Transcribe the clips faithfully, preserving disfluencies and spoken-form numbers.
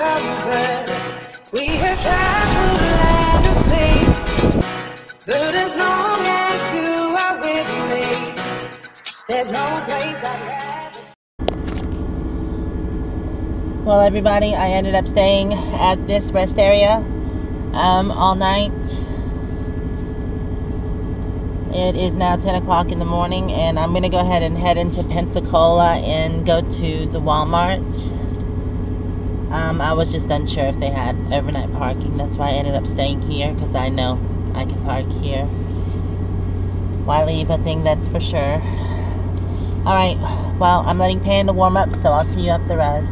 comfort. We have tried to let us see that as long as you are with me, there's no place I'd rather. Well, everybody, I ended up staying at this rest area um, all night. It is now ten o'clock in the morning, and I'm going to go ahead and head into Pensacola and go to the Walmart. Um, I was just unsure if they had overnight parking. That's why I ended up staying here, because I know I can park here. Why leave a thing that's for sure? Alright, well, I'm letting Panda warm up, so I'll see you up the road.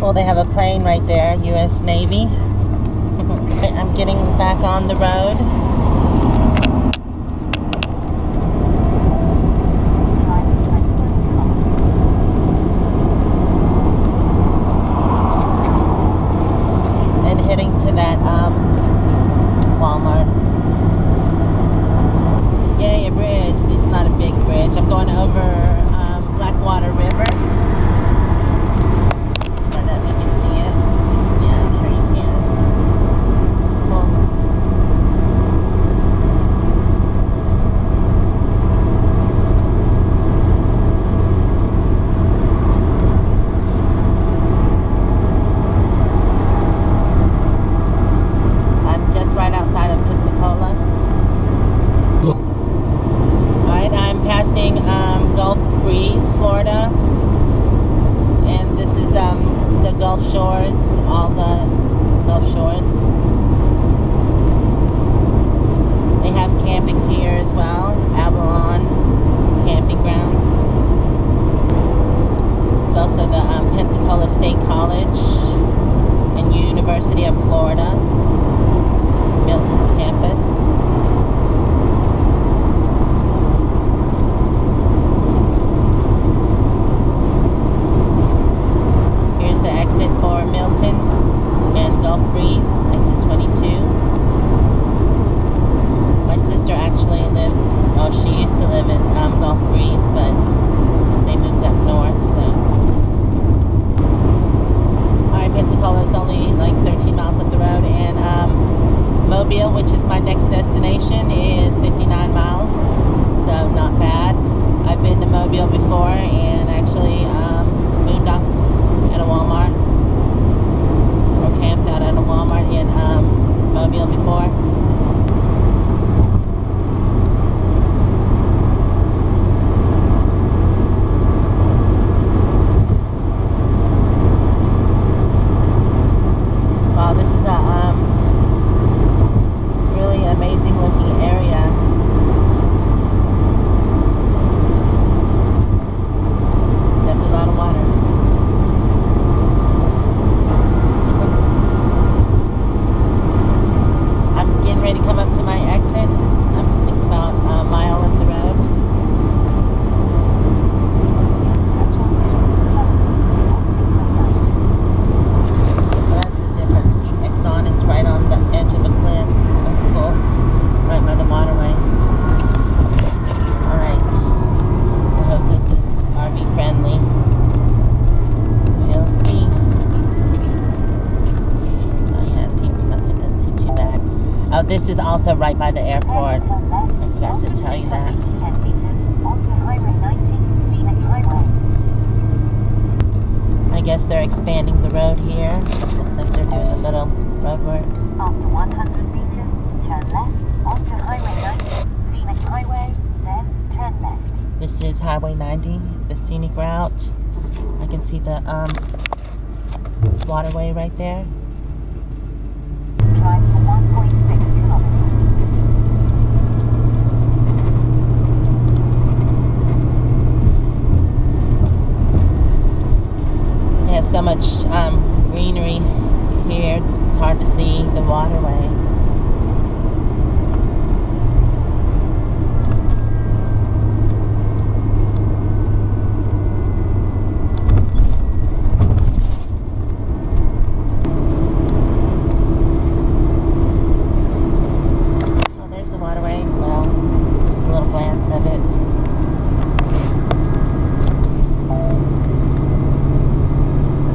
Well, they have a plane right there, U S Navy. I'm getting back on the road. University of Florida, Milton campus. Here's the exit for Milton and Gulf Breeze, exit twenty-two. My sister actually lives, oh, she used to live in um, Gulf Breeze, but they moved up north, so. Pensacola is only like thirteen miles up the road, and um, Mobile, which is my next destination, is fifty-nine miles, so not bad. I've been to Mobile before and actually um, moondocked at a Walmart, or camped out at a Walmart in um, Mobile before. This is also right by the airport. I forgot to tell you that. ten meters onto Highway ninety, scenic highway. I guess they're expanding the road here. Looks like they're doing a little road work. After one hundred meters, turn left onto Highway ninety, scenic highway, then turn left. This is Highway ninety, the scenic route. I can see the um, waterway right there. Drive for one point six kilometers. They have so much um, greenery here, it's hard to see the waterway.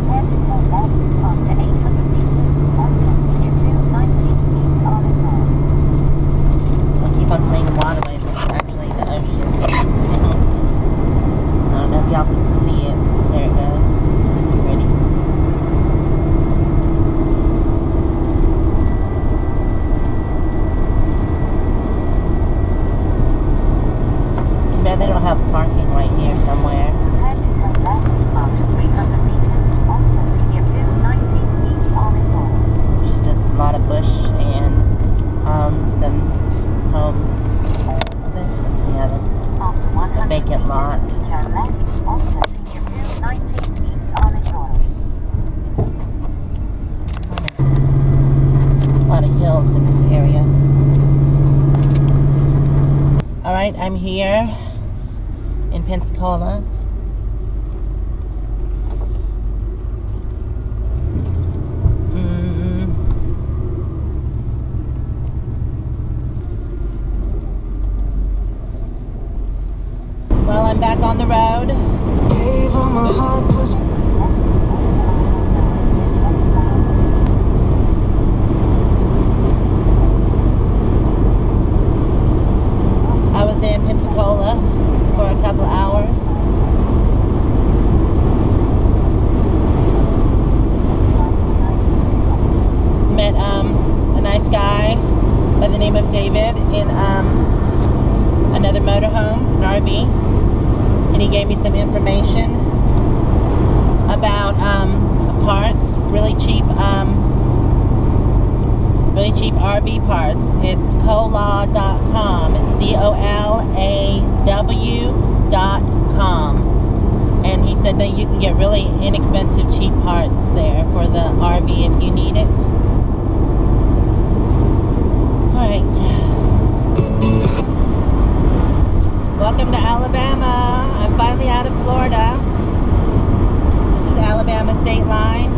Compared to vacant lot. Turn left onto Senior two nineteen East Orange Road. A lot of hills in this area. All right, I'm here in Pensacola. Back on the road. I was in Pensacola for a couple of hours. Met um, a nice guy by the name of David in um, another motorhome, an R V. And he gave me some information about um, parts, really cheap, um, really cheap R V parts. It's colaw dot com. It's C O L A W dot com. And he said that you can get really inexpensive, cheap parts there for the R V if you need it. All right. Welcome to Alabama. I'm finally out of Florida. This is Alabama state line.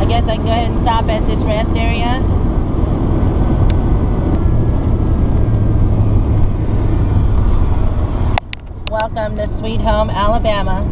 I guess I can go ahead and stop at this rest area. Welcome to Sweet Home, Alabama.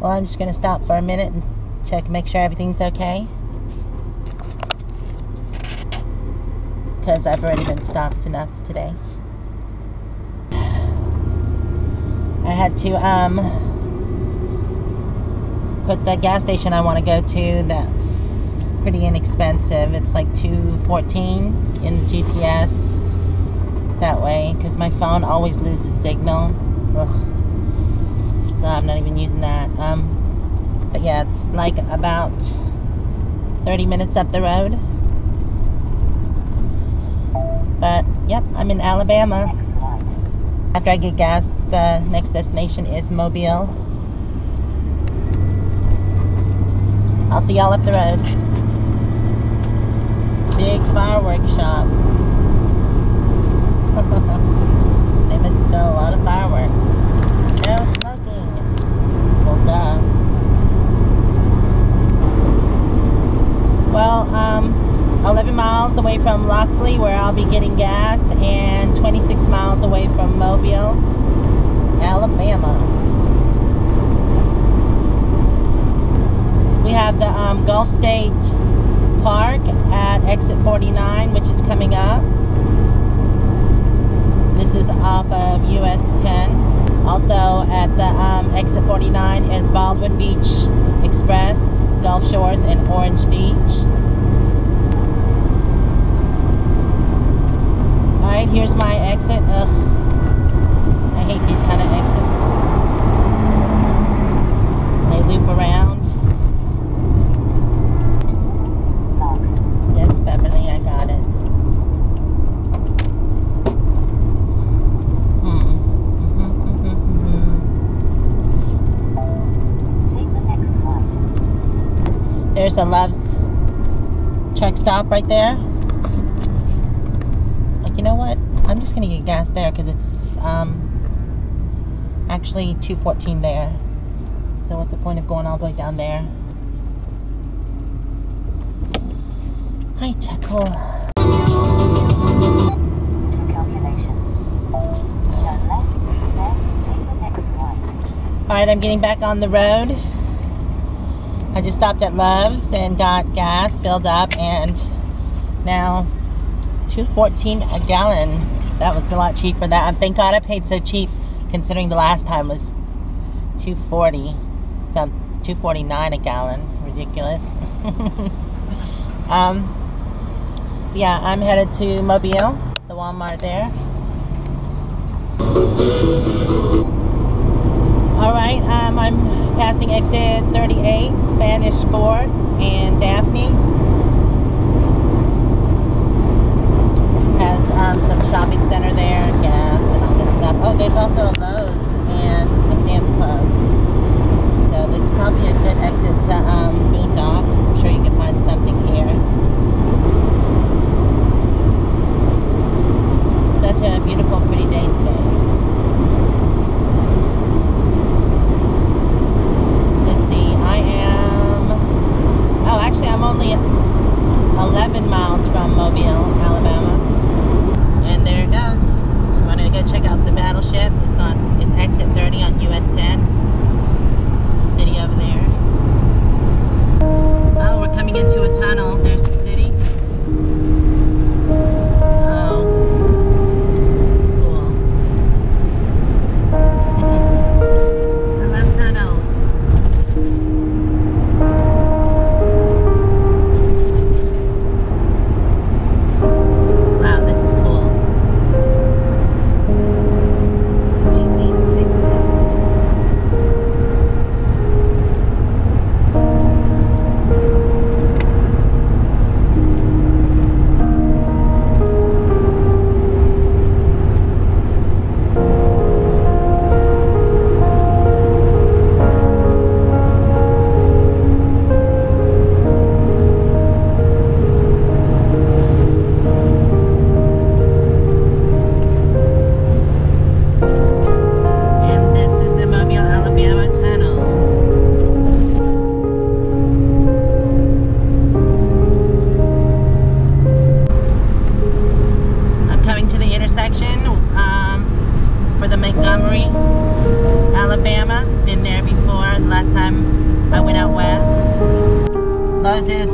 Well, I'm just going to stop for a minute and check, make sure everything's okay. Because I've already been stopped enough today. I had to um, put the gas station I want to go to. That's pretty inexpensive. It's like two fourteen in the G P S that way. Because my phone always loses signal. Ugh. So I'm not even using that. Um, but yeah, it's like about thirty minutes up the road. But yep, I'm in Alabama. After I get gas, the next destination is Mobile. I'll see y'all up the road. Big fireworks shop. They must sell a lot of fireworks. No smoke. Duh. Well, um, eleven miles away from Loxley, where I'll be getting gas, and twenty-six miles away from Mobile, Alabama. We have the um, Gulf State Park at exit forty-nine, which is coming up. This is off of U S ten. Also at the um, exit forty-nine is Baldwin Beach Express, Gulf Shores, and Orange Beach. Alright, here's my exit. Ugh. I hate these kind of exits. They loop around. Yes, Beverly, I got it. There's a Love's truck stop right there. Like, you know what? I'm just going to get gas there because it's um, actually two fourteen there. So what's the point of going all the way down there? Hi, Tackle. Alright, I'm getting back on the road. I just stopped at Love's and got gas filled up, and now two fourteen a gallon. That was a lot cheaper. That, thank God I paid so cheap, considering the last time was two forty, some two forty-nine a gallon. Ridiculous. um, yeah, I'm headed to Mobile, the Walmart there. Alright, um, I'm passing exit thirty-eight, Spanish Ford and Daphne. Has um, some shopping center there and gas and all that stuff. Oh, there's also a Lowe's and a Sam's Club. So there's probably a good exit to um, Boondock. I'm sure you can find something here. Such a beautiful, pretty day today. Let's see, I am... Oh, actually, I'm only eleven miles from Mobile, Alabama. And there it goes. You want to go check out the battleship? It's on. It's exit thirty on U S ten. City over there. Oh, we're coming into a tunnel. There's the city.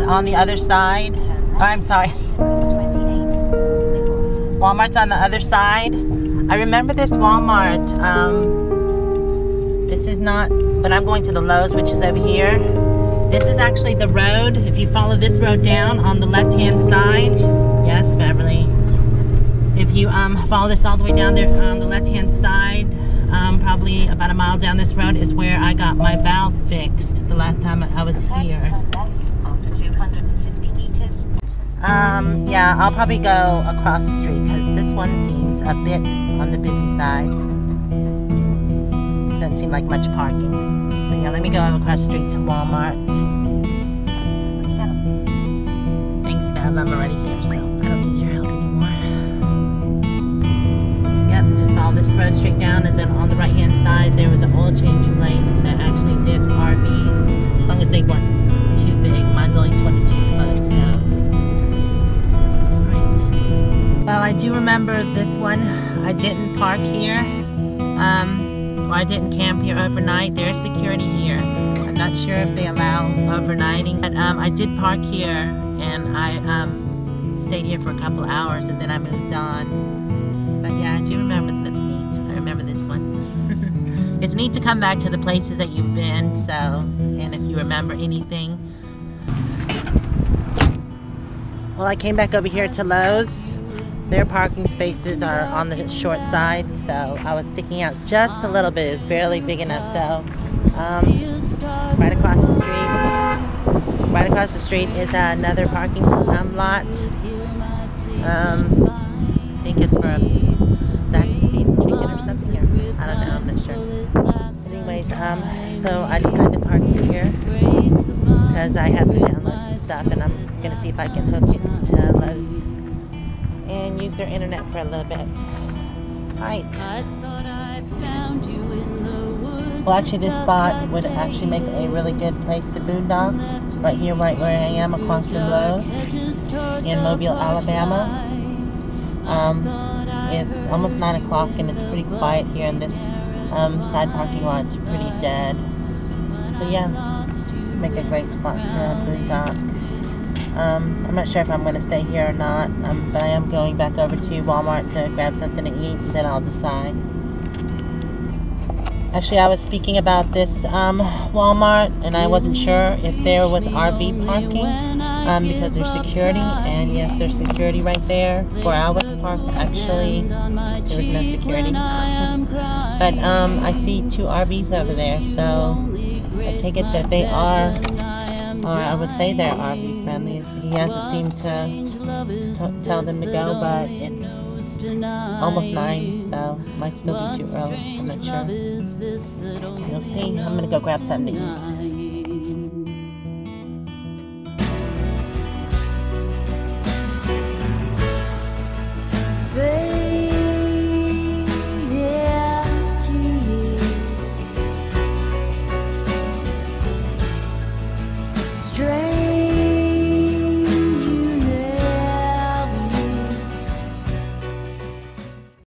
On the other side, oh, I'm sorry, Walmart's on the other side. I remember this Walmart. Um, this is not, but I'm going to the Lowe's, which is over here. This is actually the road. If you follow this road down on the left hand side, yes, Beverly. If you um, follow this all the way down there on the left hand side, um, probably about a mile down this road is where I got my valve fixed the last time I was here. Um, yeah, I'll probably go across the street because this one seems a bit on the busy side. Doesn't seem like much parking. So yeah, let me go across the street to Walmart. Thanks, Bev. I'm already here, so I don't need your help anymore. Yep, just follow this road straight down, and then on the right-hand side there was an oil change place that actually did R Vs, as long as they weren't too big. Mine's only twenty-two foot, so... Well, I do remember this one. I didn't park here, um, or I didn't camp here overnight. There's security here. I'm not sure if they allow overnighting, but um, I did park here, and I um, stayed here for a couple hours, and then I moved on. But yeah, I do remember. That's neat. I remember this one. It's neat to come back to the places that you've been, so, and if you remember anything. Well, I came back over here to Lowe's. Their parking spaces are on the short side, so I was sticking out just a little bit. It was barely big enough, so um, right across the street, right across the street is uh, another parking um, lot. Um, I think it's for a Zaxby's chicken or something here. I don't know, I'm not sure. Anyways, um, so I decided to park here because I have to download some stuff, and I'm gonna see if I can hook it to Lowe's and use their internet for a little bit. Alright. Well, actually this spot would actually make a really good place to boondock. Right here, right where I am, across from Lowe's in Mobile, Alabama. Um, it's almost nine o'clock and it's pretty quiet here, and this um, side parking lot's pretty dead. So yeah, make a great spot to boondock. Um, I'm not sure if I'm going to stay here or not, um, but I am going back over to Walmart to grab something to eat, and then I'll decide. Actually, I was speaking about this um, Walmart, and I wasn't sure if there was R V parking um, because there's security, and yes, there's security right there. Where I was parked, actually, there was no security. But um, I see two R Vs over there, so I take it that they are, or I would say they're R V friendly. He hasn't seemed to tell them to go, but it's almost nine, so might still be too early. I'm not sure. You'll see. I'm gonna go grab something to eat.